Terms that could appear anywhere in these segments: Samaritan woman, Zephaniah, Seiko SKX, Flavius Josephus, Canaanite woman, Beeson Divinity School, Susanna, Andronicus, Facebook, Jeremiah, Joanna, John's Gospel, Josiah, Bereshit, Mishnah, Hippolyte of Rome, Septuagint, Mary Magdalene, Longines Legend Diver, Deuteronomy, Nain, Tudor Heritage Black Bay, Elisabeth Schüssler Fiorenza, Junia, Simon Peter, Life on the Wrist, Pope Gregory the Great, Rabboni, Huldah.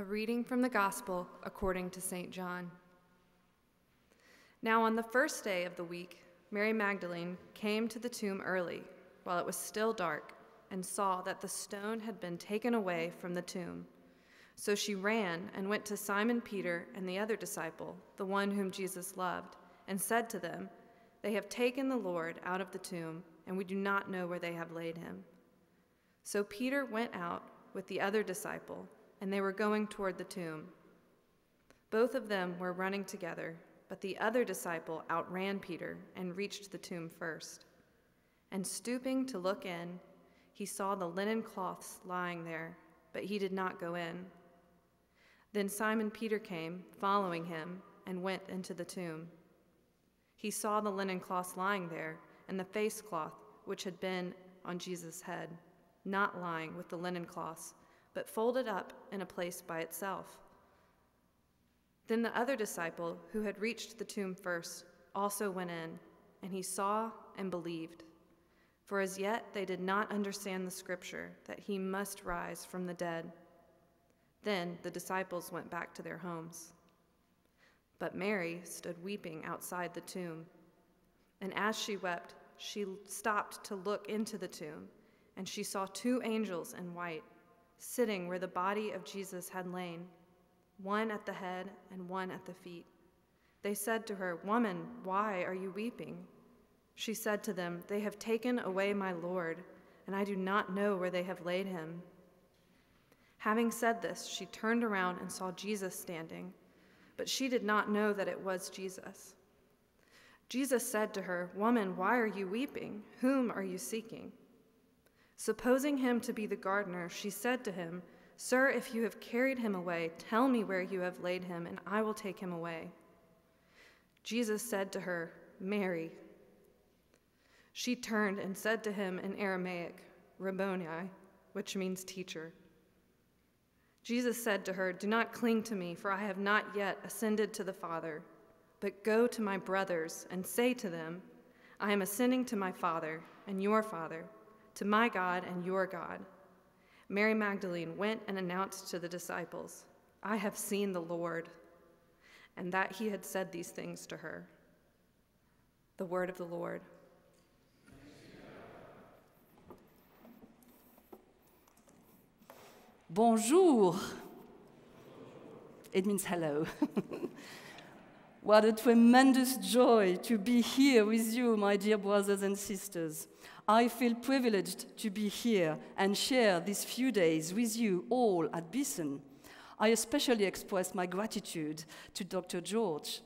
A reading from the Gospel according to St. John. Now on the first day of the week, Mary Magdalene came to the tomb early, while it was still dark, and saw that the stone had been taken away from the tomb. So she ran and went to Simon Peter and the other disciple, the one whom Jesus loved, and said to them, "They have taken the Lord out of the tomb, and we do not know where they have laid him." So Peter went out with the other disciple, and they were going toward the tomb. Both of them were running together, but the other disciple outran Peter and reached the tomb first. And stooping to look in, he saw the linen cloths lying there, but he did not go in. Then Simon Peter came, following him, and went into the tomb. He saw the linen cloths lying there, and the face cloth which had been on Jesus' head, not lying with the linen cloths, but folded up in a place by itself. Then the other disciple, who had reached the tomb first, also went in, and he saw and believed. For as yet they did not understand the scripture, that he must rise from the dead. Then the disciples went back to their homes. But Mary stood weeping outside the tomb. And as she wept, she stopped to look into the tomb, and she saw two angels in white, sitting where the body of Jesus had lain, one at the head and one at the feet. They said to her, "Woman, why are you weeping?" She said to them, "They have taken away my Lord, and I do not know where they have laid him." Having said this, she turned around and saw Jesus standing, but she did not know that it was Jesus. Jesus said to her, "Woman, why are you weeping? Whom are you seeking?" Supposing him to be the gardener, she said to him, "Sir, if you have carried him away, tell me where you have laid him, and I will take him away." Jesus said to her, "Mary." She turned and said to him in Aramaic, "Rabboni," which means teacher. Jesus said to her, "Do not cling to me, for I have not yet ascended to the Father, but go to my brothers and say to them, I am ascending to my Father and your Father, to my God and your God." Mary Magdalene went and announced to the disciples, "I have seen the Lord," and that he had said these things to her. The word of the Lord. Bonjour. It means hello. What a tremendous joy to be here with you, my dear brothers and sisters. I feel privileged to be here and share these few days with you all at Beeson. I especially express my gratitude to Dr. George,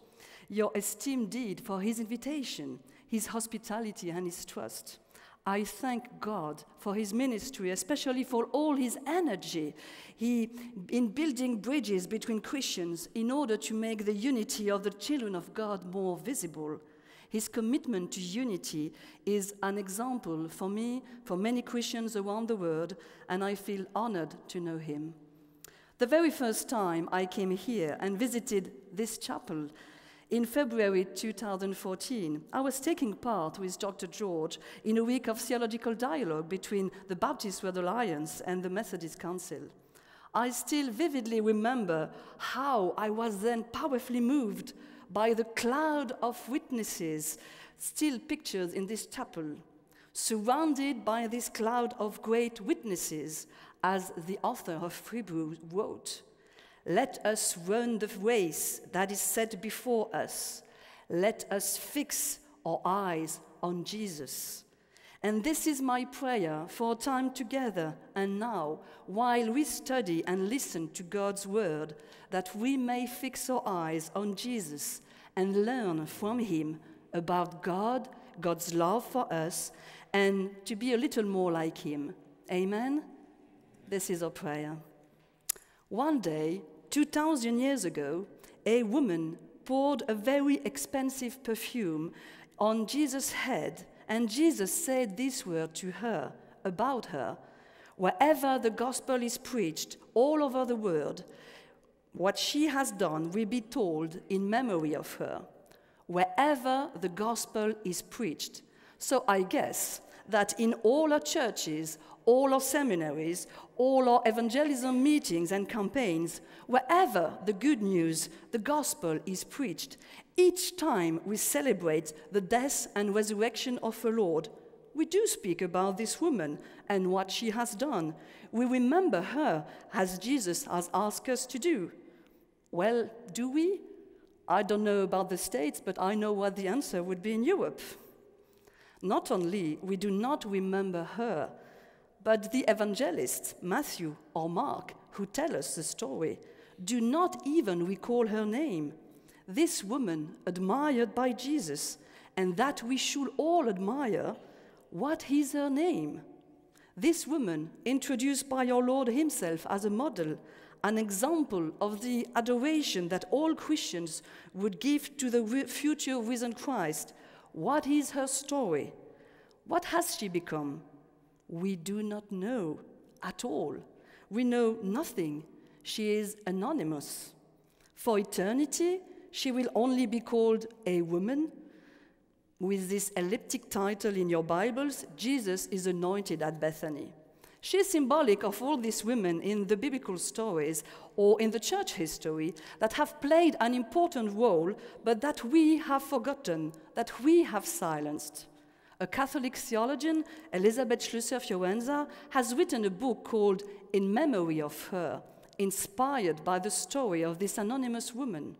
your esteemed deed, for his invitation, his hospitality, and his trust. I thank God for his ministry, especially for all his energy in building bridges between Christians in order to make the unity of the children of God more visible. His commitment to unity is an example for me, for many Christians around the world, and I feel honored to know him. The very first time I came here and visited this chapel, in February 2014, I was taking part with Dr. George in a week of theological dialogue between the Baptist World Alliance and the Methodist Council. I still vividly remember how I was then powerfully moved by the cloud of witnesses still pictured in this chapel, surrounded by this cloud of great witnesses, as the author of Hebrews wrote. "Let us run the race that is set before us. Let us fix our eyes on Jesus." And this is my prayer for a time together and now, while we study and listen to God's word, that we may fix our eyes on Jesus and learn from him about God, God's love for us, and to be a little more like him. Amen? This is our prayer. One day, 2,000 years ago, a woman poured a very expensive perfume on Jesus' head, and Jesus said this word to her, about her: "Wherever the gospel is preached all over the world, what she has done will be told in memory of her." Wherever the gospel is preached. So I guess that in all our churches, all our seminaries, all our evangelism meetings and campaigns, wherever the good news, the gospel is preached, each time we celebrate the death and resurrection of our Lord, we do speak about this woman and what she has done. We remember her as Jesus has asked us to do. Well, do we? I don't know about the States, but I know what the answer would be in Europe. Not only we do not remember her, but the evangelists, Matthew or Mark, who tell us the story, do not even recall her name. This woman, admired by Jesus, and that we should all admire, what is her name? This woman, introduced by our Lord himself as a model, an example of the adoration that all Christians would give to the future risen Christ. What is her story? What has she become? We do not know at all. We know nothing. She is anonymous. For eternity, she will only be called a woman. With this elliptic title in your Bibles, Jesus is anointed at Bethany. She is symbolic of all these women in the biblical stories or in the church history that have played an important role, but that we have forgotten, that we have silenced. A Catholic theologian, Elisabeth Schüssler Fiorenza, has written a book called In Memory of Her, inspired by the story of this anonymous woman.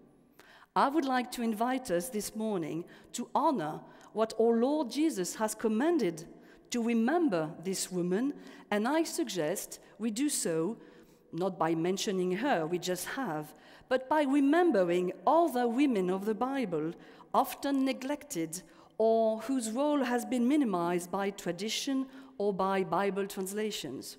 I would like to invite us this morning to honor what our Lord Jesus has commanded, to remember this woman, and I suggest we do so not by mentioning her, we just have, but by remembering other women of the Bible, often neglected or whose role has been minimized by tradition or by Bible translations.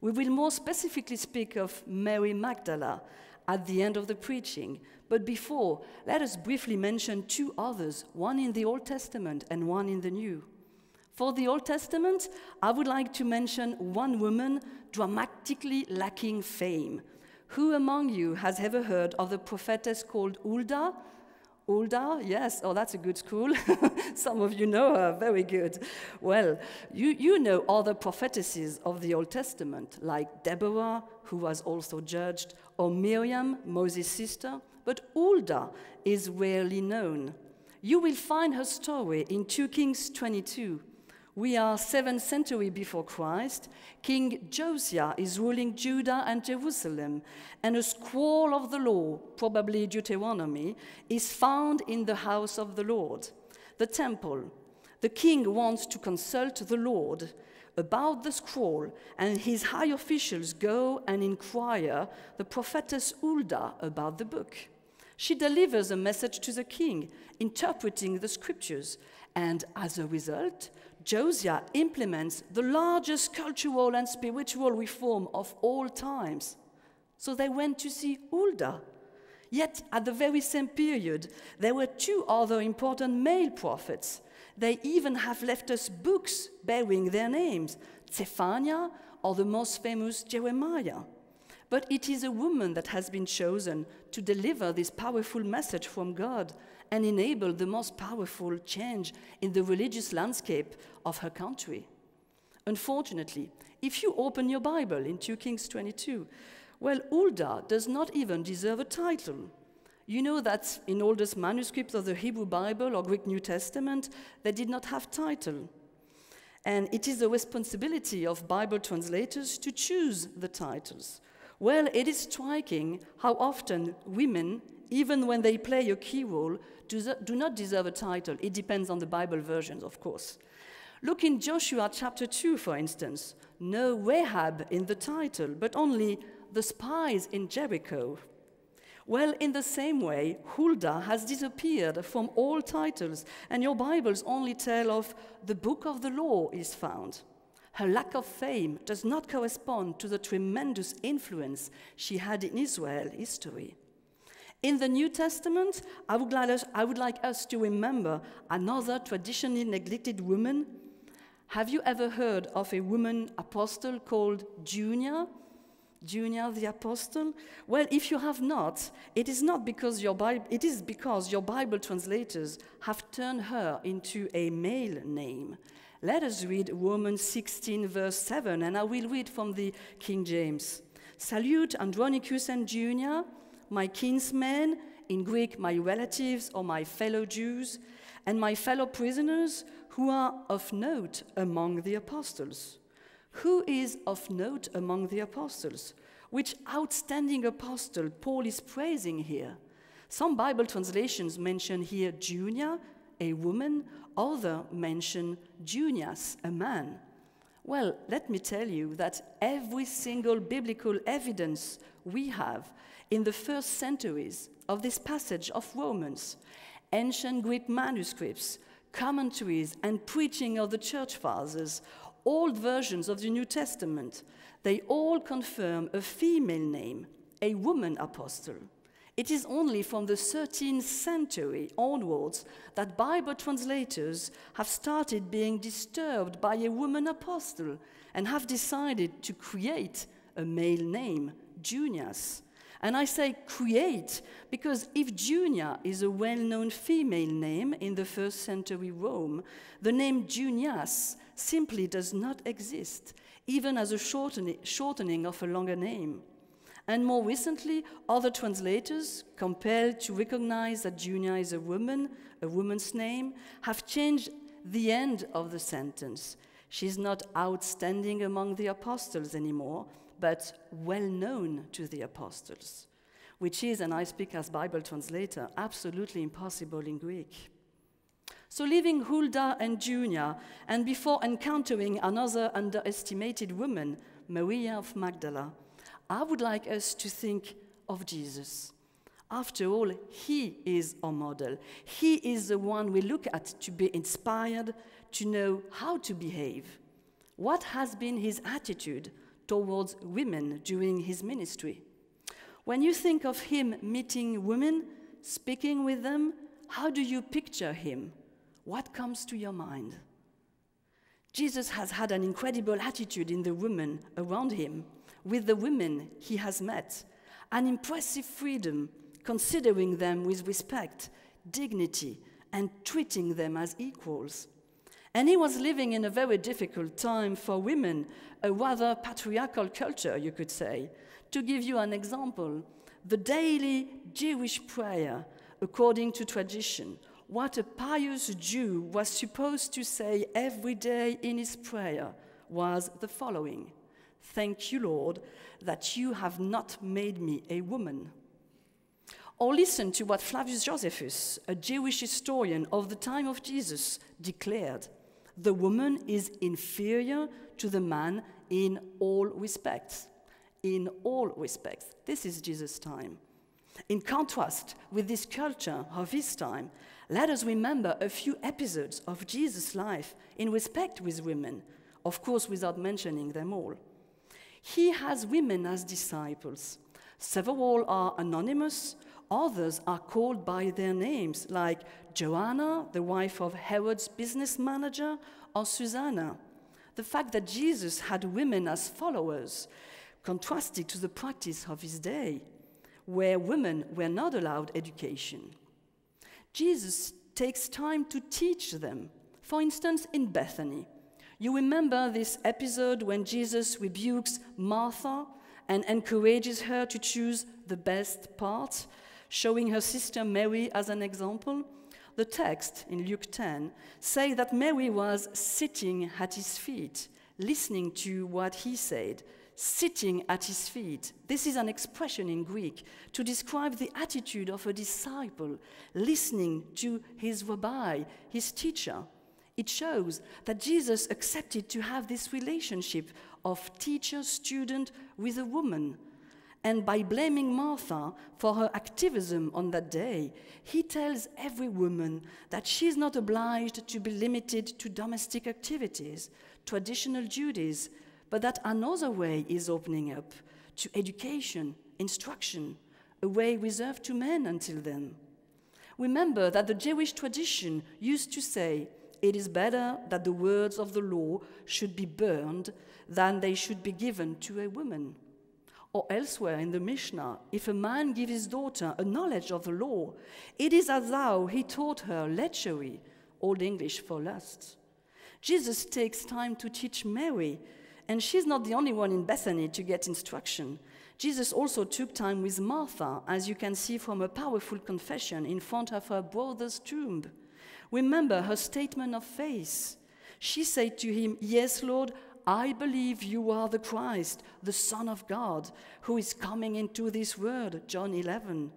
We will more specifically speak of Mary Magdalene at the end of the preaching, but before, let us briefly mention two others, one in the Old Testament and one in the New. For the Old Testament, I would like to mention one woman dramatically lacking fame. Who among you has ever heard of the prophetess called Huldah? Huldah, yes, oh, that's a good school. Some of you know her, very good. Well, you know other prophetesses of the Old Testament, like Deborah, who was also judged, or Miriam, Moses' sister, but Huldah is rarely known. You will find her story in 2 Kings 22. We are 7th century before Christ. King Josiah is ruling Judah and Jerusalem, and a scroll of the law, probably Deuteronomy, is found in the house of the Lord, the temple. The king wants to consult the Lord about the scroll, and his high officials go and inquire the prophetess Huldah about the book. She delivers a message to the king, interpreting the scriptures, and as a result, Josiah implements the largest cultural and spiritual reform of all times. So they went to see Huldah. Yet, at the very same period, there were two other important male prophets. They even have left us books bearing their names, Zephaniah or the most famous Jeremiah. But it is a woman that has been chosen to deliver this powerful message from God and enable the most powerful change in the religious landscape of her country. Unfortunately, if you open your Bible in 2 Kings 22, well, Huldah does not even deserve a title. You know that in oldest manuscripts of the Hebrew Bible or Greek New Testament, they did not have title. And it is the responsibility of Bible translators to choose the titles. Well, it is striking how often women, even when they play a key role, do not deserve a title. It depends on the Bible versions, of course. Look in Joshua chapter 2, for instance. No Rahab in the title, but only the spies in Jericho. Well, in the same way, Huldah has disappeared from all titles, and your Bibles only tell of the book of the law is found. Her lack of fame does not correspond to the tremendous influence she had in Israel history. In the New Testament, I would like us to remember another traditionally neglected woman. Have you ever heard of a woman apostle called Junia? Junia the apostle? Well, if you have not, it is because your Bible translators have turned her into a male name. Let us read Romans 16, verse 7, and I will read from the King James. Salute Andronicus and Junia, my kinsmen, in Greek my relatives or my fellow Jews, and my fellow prisoners who are of note among the apostles. Who is of note among the apostles? Which outstanding apostle Paul is praising here? Some Bible translations mention here Junia, a woman, others mention Junias, a man. Well, let me tell you that every single biblical evidence we have in the first centuries of this passage of Romans, ancient Greek manuscripts, commentaries, and preaching of the church fathers, old versions of the New Testament, they all confirm a female name, a woman apostle. It is only from the 13th century onwards that Bible translators have started being disturbed by a woman apostle and have decided to create a male name, Junias. And I say create because if Junia is a well-known female name in the first century Rome, the name Junias simply does not exist, even as a shortening of a longer name. And more recently, other translators, compelled to recognize that Junia is a woman, a woman's name, have changed the end of the sentence. She's not outstanding among the apostles anymore, but well known to the apostles, which is, and I speak as Bible translator, absolutely impossible in Greek. So leaving Huldah and Junia, and before encountering another underestimated woman, Maria of Magdala, I would like us to think of Jesus. After all, he is our model. He is the one we look at to be inspired, to know how to behave. What has been his attitude towards women during his ministry? When you think of him meeting women, speaking with them, how do you picture him? What comes to your mind? Jesus has had an incredible attitude in the women around him, with the women he has met, an impressive freedom, considering them with respect, dignity, and treating them as equals. And he was living in a very difficult time for women, a rather patriarchal culture, you could say. To give you an example, the daily Jewish prayer, according to tradition, what a pious Jew was supposed to say every day in his prayer was the following: "Thank you, Lord, that you have not made me a woman." Or listen to what Flavius Josephus, a Jewish historian of the time of Jesus, declared: "The woman is inferior to the man in all respects." In all respects. This is Jesus' time. In contrast with this culture of his time, let us remember a few episodes of Jesus' life in respect with women, of course without mentioning them all. He has women as disciples. Several are anonymous, others are called by their names, like Joanna, the wife of Herod's business manager, or Susanna. The fact that Jesus had women as followers contrasted to the practice of his day, where women were not allowed education. Jesus takes time to teach them. For instance, in Bethany, you remember this episode when Jesus rebukes Martha and encourages her to choose the best part, showing her sister Mary as an example. The text in Luke 10 says that Mary was sitting at his feet, listening to what he said, sitting at his feet. This is an expression in Greek to describe the attitude of a disciple, listening to his rabbi, his teacher. It shows that Jesus accepted to have this relationship of teacher-student with a woman. And by blaming Martha for her activism on that day, he tells every woman that she is not obliged to be limited to domestic activities, traditional duties, but that another way is opening up to education, instruction, a way reserved to men until then. Remember that the Jewish tradition used to say, "It is better that the words of the law should be burned than they should be given to a woman." Or elsewhere in the Mishnah, if a man gives his daughter a knowledge of the law, it is as though he taught her lechery, Old English for lust. Jesus takes time to teach Mary, and she's not the only one in Bethany to get instruction. Jesus also took time with Martha, as you can see from a powerful confession in front of her brother's tomb. Remember her statement of faith. She said to him, "Yes, Lord, I believe you are the Christ, the Son of God, who is coming into this world," John 11.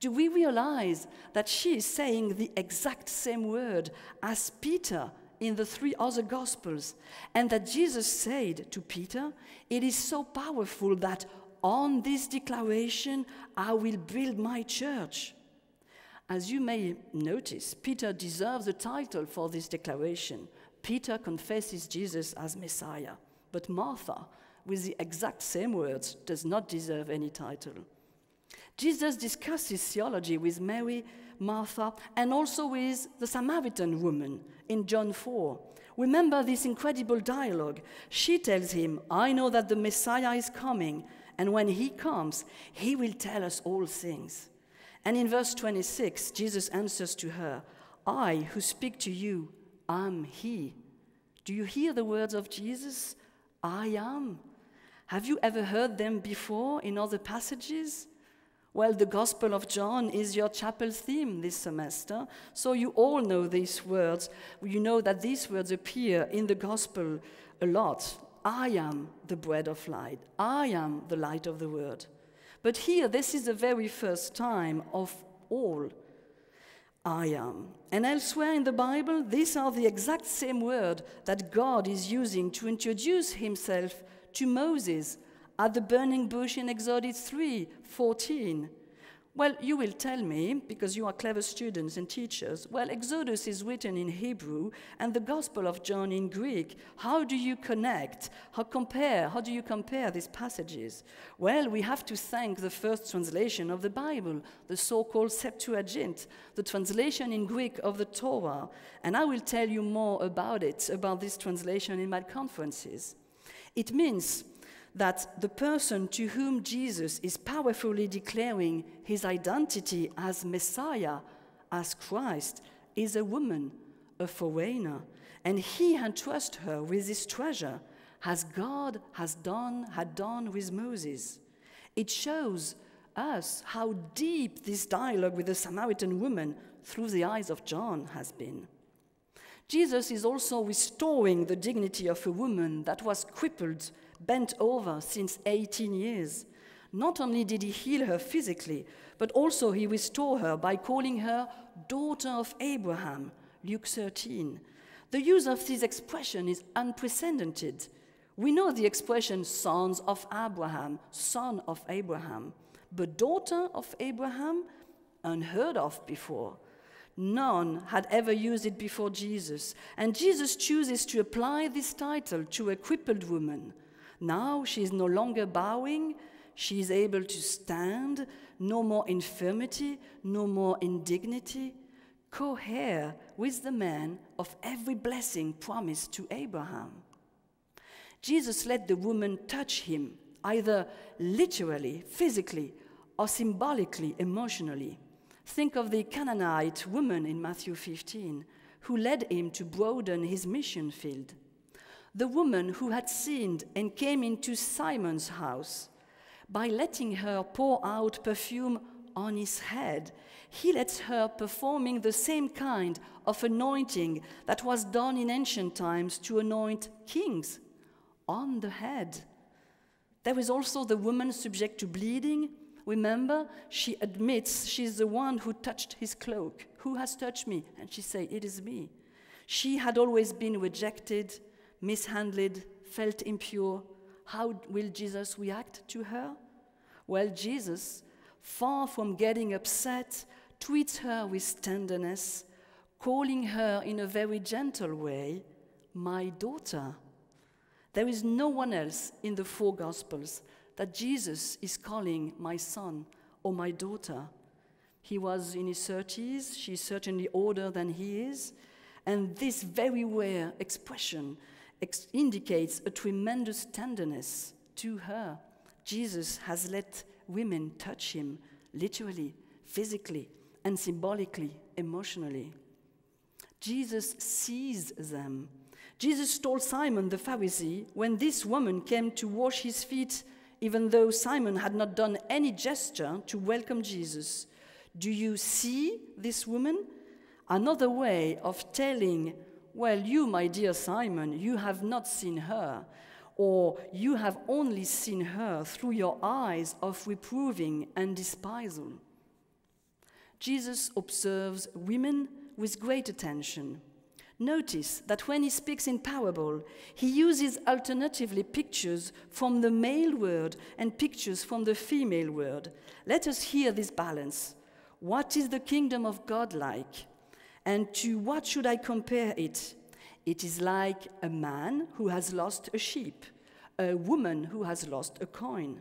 Do we realize that she is saying the exact same word as Peter in the three other Gospels, and that Jesus said to Peter, "It is so powerful that on this declaration, I will build my church." As you may notice, Peter deserves a title for this declaration. Peter confesses Jesus as Messiah, but Martha, with the exact same words, does not deserve any title. Jesus discusses theology with Mary, Martha, and also with the Samaritan woman in John 4. Remember this incredible dialogue. She tells him, "I know that the Messiah is coming, and when he comes, he will tell us all things." And in verse 26, Jesus answers to her, "I who speak to you am he." Do you hear the words of Jesus? "I am." Have you ever heard them before in other passages? Well, the Gospel of John is your chapel theme this semester, so you all know these words. You know that these words appear in the Gospel a lot. "I am the bread of light. I am the light of the world." But here, this is the very first time of all, "I am." And elsewhere in the Bible, these are the exact same words that God is using to introduce himself to Moses at the burning bush in Exodus 3:14. Well, you will tell me, because you are clever students and teachers, well, Exodus is written in Hebrew and the Gospel of John in Greek. How do you connect? How do you compare these passages? Well, we have to thank the first translation of the Bible, the so-called Septuagint, the translation in Greek of the Torah. And I will tell you more about it, about this translation in my conferences. It means that the person to whom Jesus is powerfully declaring his identity as Messiah, as Christ, is a woman, a foreigner, and he entrusts her with his treasure, as God had done with Moses. It shows us how deep this dialogue with the Samaritan woman through the eyes of John has been. Jesus is also restoring the dignity of a woman that was crippled, bent over since 18 years. Not only did he heal her physically, but also he restored her by calling her daughter of Abraham, Luke 13. The use of this expression is unprecedented. We know the expression sons of Abraham, son of Abraham, but daughter of Abraham, unheard of before. None had ever used it before Jesus, and Jesus chooses to apply this title to a crippled woman. Now she is no longer bowing, she is able to stand, no more infirmity, no more indignity, co-heir with the man of every blessing promised to Abraham. Jesus let the woman touch him, either literally, physically, or symbolically, emotionally. Think of the Canaanite woman in Matthew 15, who led him to broaden his mission field. The woman who had sinned and came into Simon's house. By letting her pour out perfume on his head, he lets her performing the same kind of anointing that was done in ancient times to anoint kings, on the head. There is also the woman subject to bleeding. Remember, she admits she's the one who touched his cloak. "Who has touched me?" And she says, "It is me." She had always been rejected, mishandled, felt impure. How will Jesus react to her? Well, Jesus, far from getting upset, treats her with tenderness, calling her in a very gentle way, "My daughter." There is no one else in the four Gospels that Jesus is calling "my son" or "my daughter." He was in his 30s, she's certainly older than he is, and this very rare expression indicates a tremendous tenderness to her. Jesus has let women touch him literally, physically, and symbolically, emotionally. Jesus sees them. Jesus told Simon the Pharisee, when this woman came to wash his feet, even though Simon had not done any gesture to welcome Jesus, "Do you see this woman?" Another way of telling, well, you, my dear Simon, you have not seen her, or you have only seen her through your eyes of reproving and despisal. Jesus observes women with great attention. Notice that when he speaks in parable, he uses alternatively pictures from the male word and pictures from the female word. Let us hear this balance. What is the kingdom of God like? And to what should I compare it? It is like a man who has lost a sheep, a woman who has lost a coin,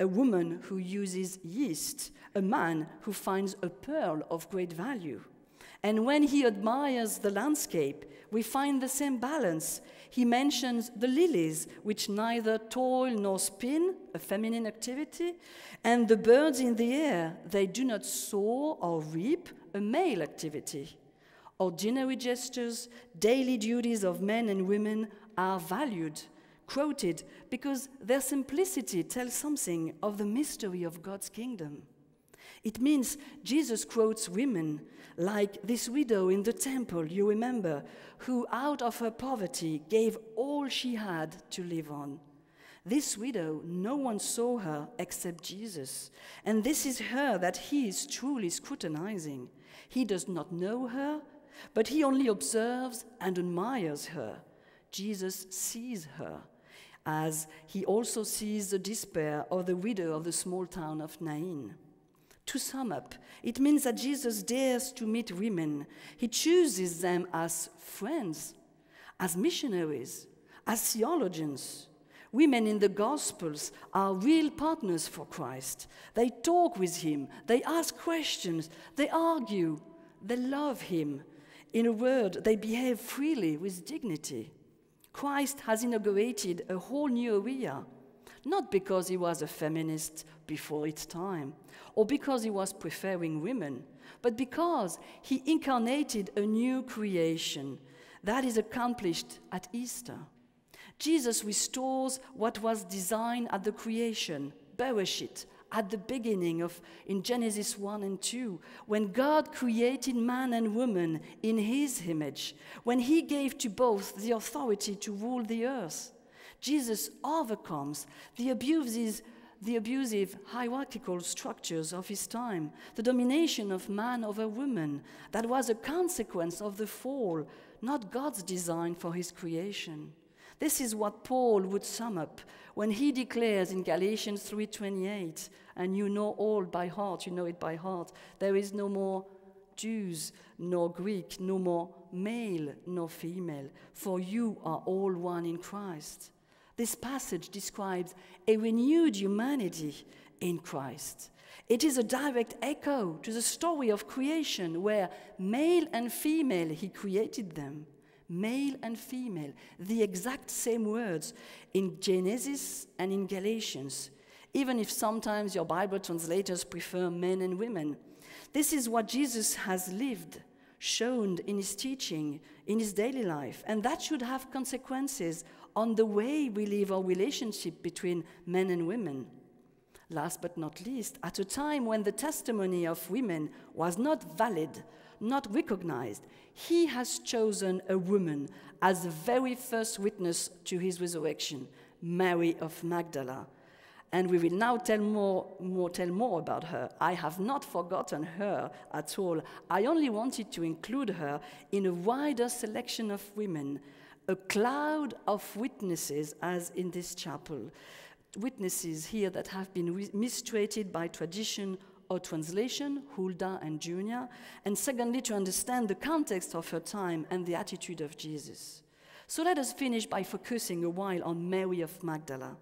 a woman who uses yeast, a man who finds a pearl of great value. And when he admires the landscape, we find the same balance. He mentions the lilies, which neither toil nor spin, a feminine activity, and the birds in the air, they do not sow or reap, a male activity. Ordinary gestures, daily duties of men and women are valued, quoted, because their simplicity tells something of the mystery of God's kingdom. It means Jesus quotes women, like this widow in the temple, you remember, who out of her poverty gave all she had to live on. This widow, no one saw her except Jesus, and this is her that he is truly scrutinizing. He does not know her, but he only observes and admires her. Jesus sees her, as he also sees the despair of the widow of the small town of Nain. To sum up, it means that Jesus dares to meet women. He chooses them as friends, as missionaries, as theologians. Women in the Gospels are real partners for Christ. They talk with him, they ask questions, they argue, they love him. In a word, they behave freely with dignity. Christ has inaugurated a whole new area. Not because he was a feminist before its time, or because he was preferring women, but because he incarnated a new creation that is accomplished at Easter. Jesus restores what was designed at the creation, Bereshit, at the beginning of, in Genesis 1 and 2, when God created man and woman in his image, when he gave to both the authority to rule the earth. Jesus overcomes the abusive hierarchical structures of his time, the domination of man over woman that was a consequence of the fall, not God's design for his creation. This is what Paul would sum up when he declares in Galatians 3:28, and you know all by heart, you know it by heart, there is no more Jews nor Greek, no more male nor female, for you are all one in Christ. This passage describes a renewed humanity in Christ. It is a direct echo to the story of creation where male and female, he created them. Male and female, the exact same words in Genesis and in Galatians, even if sometimes your Bible translators prefer men and women. This is what Jesus has lived, shown in his teaching, in his daily life, and that should have consequences on the way we live our relationship between men and women. Last but not least, at a time when the testimony of women was not valid, not recognized, he has chosen a woman as the very first witness to his resurrection, Mary of Magdalene. And we will now tell more about her. I have not forgotten her at all. I only wanted to include her in a wider selection of women, a cloud of witnesses, as in this chapel. Witnesses here that have been mistreated by tradition or translation, Huldah and Junia, and secondly, to understand the context of her time and the attitude of Jesus. So let us finish by focusing a while on Mary of Magdala.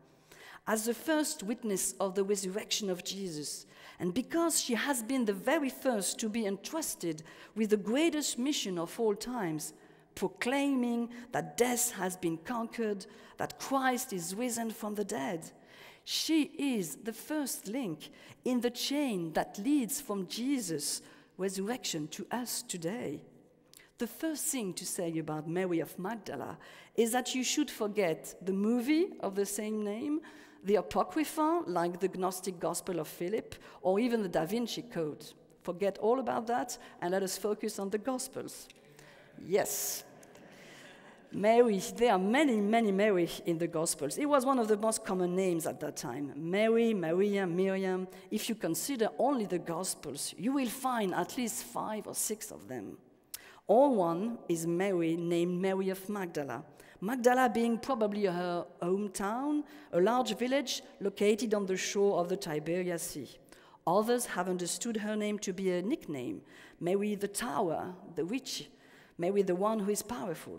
As the first witness of the resurrection of Jesus, and because she has been the very first to be entrusted with the greatest mission of all times, proclaiming that death has been conquered, that Christ is risen from the dead. She is the first link in the chain that leads from Jesus' resurrection to us today. The first thing to say about Mary of Magdala is that you should forget the movie of the same name, the Apocrypha, like the Gnostic Gospel of Philip, or even the Da Vinci Code. Forget all about that and let us focus on the Gospels. Yes. Mary, there are many, many Mary in the Gospels. It was one of the most common names at that time. Mary, Maria, Miriam. If you consider only the Gospels, you will find at least 5 or 6 of them. All one is Mary, named Mary of Magdala. Magdala being probably her hometown, a large village located on the shore of the Tiberias Sea. Others have understood her name to be a nickname, Mary the Tower, the Witch, Mary the one who is powerful.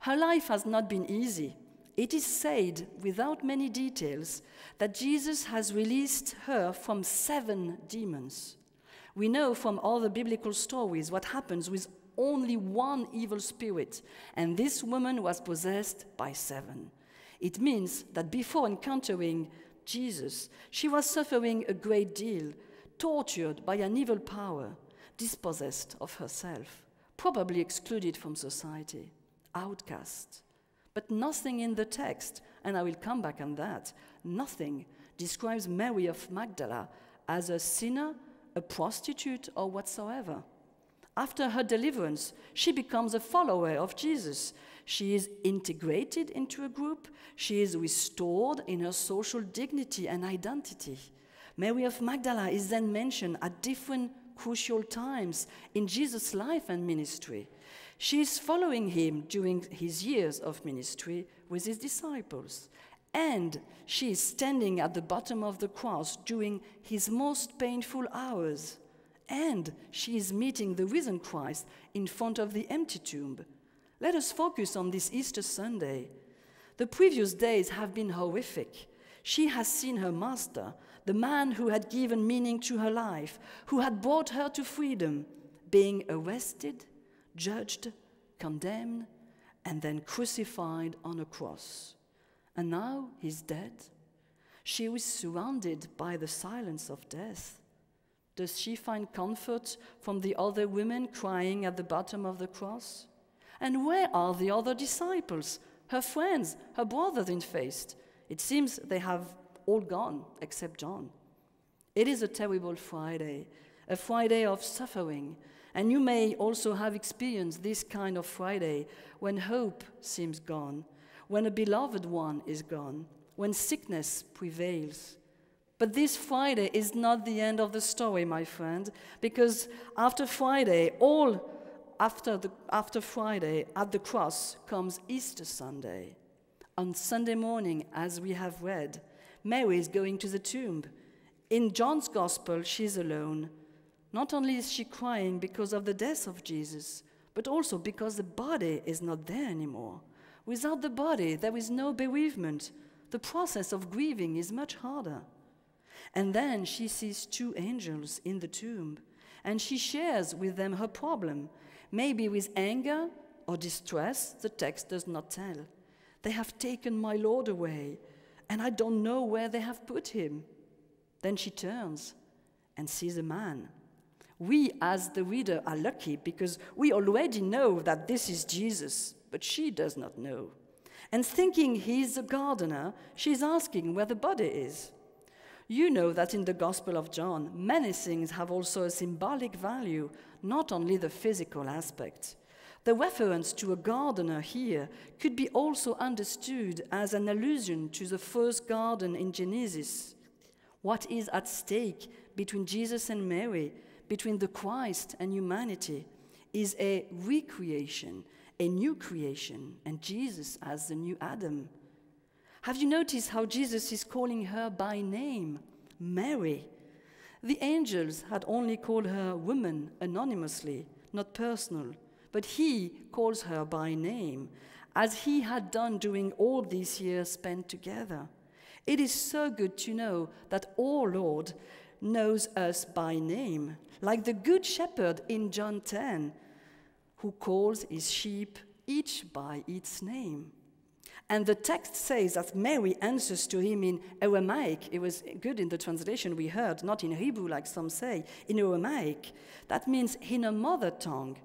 Her life has not been easy. It is said, without many details, that Jesus has released her from 7 demons. We know from other biblical stories what happens with only one evil spirit, and this woman was possessed by 7. It means that before encountering Jesus, she was suffering a great deal, tortured by an evil power, dispossessed of herself, probably excluded from society. Outcast. But nothing in the text, and I will come back on that, nothing describes Mary of Magdala as a sinner, a prostitute, or whatsoever. After her deliverance, she becomes a follower of Jesus. She is integrated into a group. She is restored in her social dignity and identity. Mary of Magdala is then mentioned at different crucial times in Jesus' life and ministry. She is following him during his years of ministry with his disciples, and she is standing at the bottom of the cross during his most painful hours, and she is meeting the risen Christ in front of the empty tomb. Let us focus on this Easter Sunday. The previous days have been horrific. She has seen her master, the man who had given meaning to her life, who had brought her to freedom, being arrested, judged, condemned, and then crucified on a cross. And now he's dead. She was surrounded by the silence of death. Does she find comfort from the other women crying at the bottom of the cross? And where are the other disciples, her friends, her brothers in faith? It seems they have all gone except John. It is a terrible Friday, a Friday of suffering. And you may also have experienced this kind of Friday when hope seems gone, when a beloved one is gone, when sickness prevails. But this Friday is not the end of the story, my friend, because after Friday, after Friday at the cross comes Easter Sunday. On Sunday morning, as we have read, Mary is going to the tomb. In John's Gospel, she's alone. Not only is she crying because of the death of Jesus, but also because the body is not there anymore. Without the body, there is no bereavement. The process of grieving is much harder. And then she sees 2 angels in the tomb, and she shares with them her problem, maybe with anger or distress, the text does not tell. They have taken my Lord away, and I don't know where they have put him. Then she turns and sees a man. We, as the reader, are lucky because we already know that this is Jesus, but she does not know. And thinking he's a gardener, she's asking where the body is. You know that in the Gospel of John, many things have also a symbolic value, not only the physical aspect. The reference to a gardener here could be also understood as an allusion to the first garden in Genesis. What is at stake between Jesus and Mary, between the Christ and humanity, is a recreation, a new creation, and Jesus as the new Adam. Have you noticed how Jesus is calling her by name, Mary? The angels had only called her woman anonymously, not personal, but he calls her by name, as he had done during all these years spent together. It is so good to know that our Lord knows us by name, like the good shepherd in John 10, who calls his sheep each by its name. And the text says that Mary answers to him in Aramaic. It was good in the translation we heard, not in Hebrew like some say, in Aramaic. That means in her mother tongue,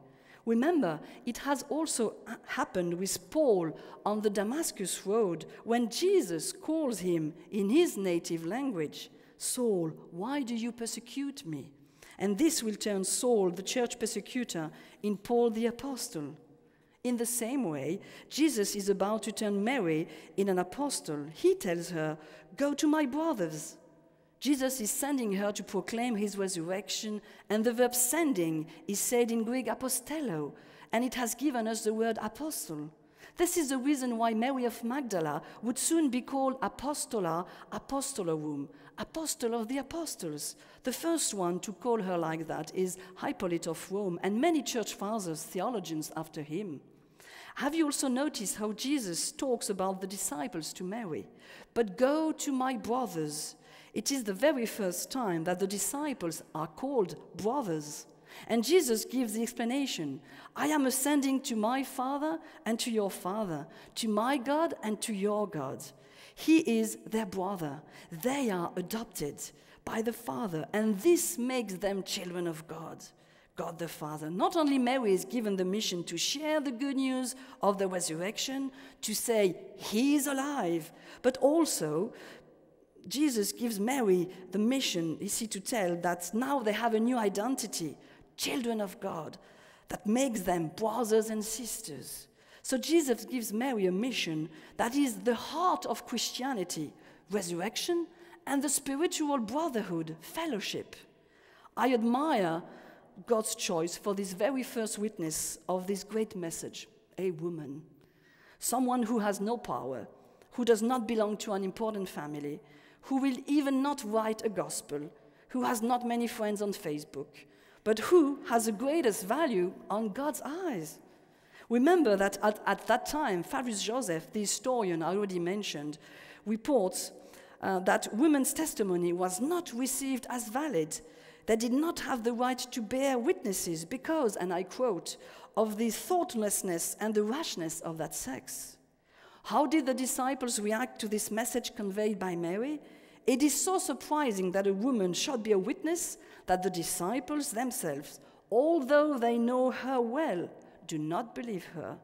Remember, it has also happened with Paul on the Damascus Road when Jesus calls him in his native language, Saul, why do you persecute me? And this will turn Saul, the church persecutor, in Paul the apostle. In the same way, Jesus is about to turn Mary into an apostle. He tells her, go to my brothers. Jesus is sending her to proclaim his resurrection, and the verb sending is said in Greek apostello, and it has given us the word apostle. This is the reason why Mary of Magdala would soon be called apostola, apostolorum, apostle of the apostles. The first one to call her like that is Hippolyte of Rome, and many church fathers, theologians after him. Have you also noticed how Jesus talks about the disciples to Mary? But go to my brothers. It is the very first time that the disciples are called brothers. And Jesus gives the explanation, I am ascending to my Father and to your Father, to my God and to your God. He is their brother. They are adopted by the Father, and this makes them children of God, God the Father. Not only Mary is given the mission to share the good news of the resurrection, to say, he is alive, but also Jesus gives Mary the mission, you see, to tell that now they have a new identity, children of God, that makes them brothers and sisters. So Jesus gives Mary a mission that is the heart of Christianity, resurrection, and the spiritual brotherhood, fellowship. I admire God's choice for this very first witness of this great message, a woman, someone who has no power, who does not belong to an important family, who will even not write a gospel, who has not many friends on Facebook, but who has the greatest value on God's eyes. Remember that at that time, Flavius Josephus, the historian I already mentioned, reports that women's testimony was not received as valid. They did not have the right to bear witnesses because, and I quote, of the thoughtlessness and the rashness of that sex. How did the disciples react to this message conveyed by Mary? It is so surprising that a woman should be a witness that the disciples themselves, although they know her well, do not believe her.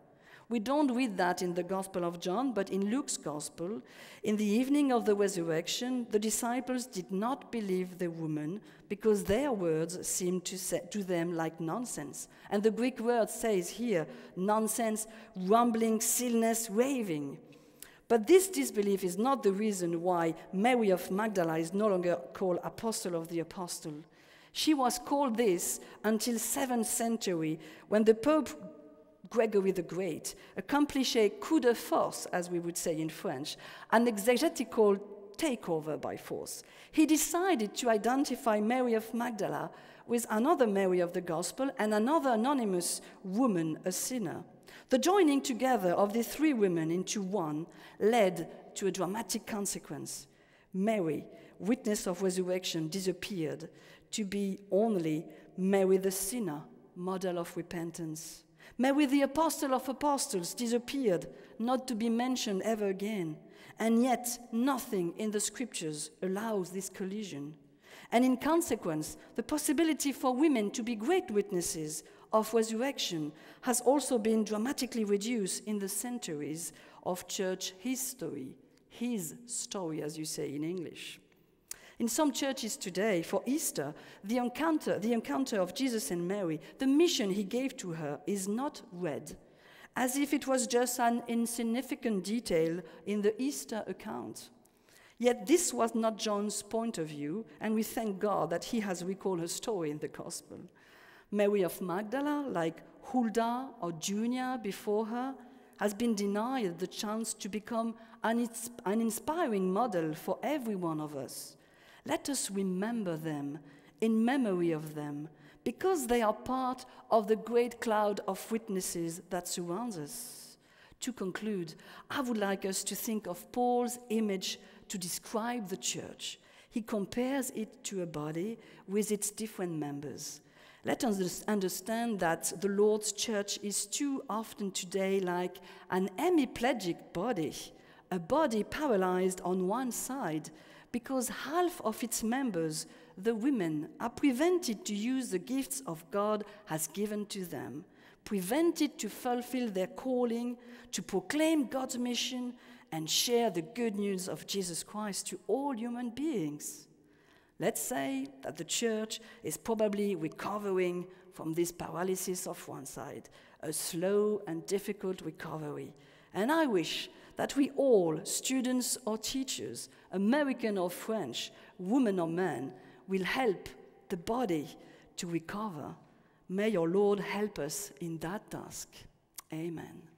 We don't read that in the Gospel of John, but in Luke's Gospel, in the evening of the resurrection, the disciples did not believe the woman because their words seemed to them like nonsense. And the Greek word says here, nonsense, rumbling, silliness, raving. But this disbelief is not the reason why Mary of Magdala is no longer called Apostle of the Apostle. She was called this until 7th century when the Pope Gregory the Great accomplished a coup de force, as we would say in French, an exegetical takeover by force. He decided to identify Mary of Magdala with another Mary of the Gospel and another anonymous woman, a sinner. The joining together of the three women into one led to a dramatic consequence. Mary, witness of resurrection, disappeared to be only Mary the sinner, model of repentance. Mary, the apostle of apostles, disappeared, not to be mentioned ever again. And yet, nothing in the scriptures allows this collision. And in consequence, the possibility for women to be great witnesses of resurrection has also been dramatically reduced in the centuries of church history. His story, as you say in English. In some churches today, for Easter, the encounter of Jesus and Mary, the mission he gave to her, is not read, as if it was just an insignificant detail in the Easter account. Yet this was not John's point of view, and we thank God that he has recalled her story in the Gospel. Mary of Magdala, like Huldah or Junia before her, has been denied the chance to become an inspiring model for every one of us. Let us remember them, in memory of them, because they are part of the great cloud of witnesses that surrounds us. To conclude, I would like us to think of Paul's image to describe the church. He compares it to a body with its different members. Let us understand that the Lord's church is too often today like an hemiplegic body, a body paralyzed on one side, because half of its members, the women, are prevented to use the gifts of God has given to them prevented to fulfill their calling, to proclaim God's mission and share the good news of Jesus Christ to all human beings. Let's say that the church is probably recovering from this paralysis of one side, a slow and difficult recovery. And I wish that we all, students or teachers, American or French, women or men, will help the body to recover. May your Lord help us in that task. Amen.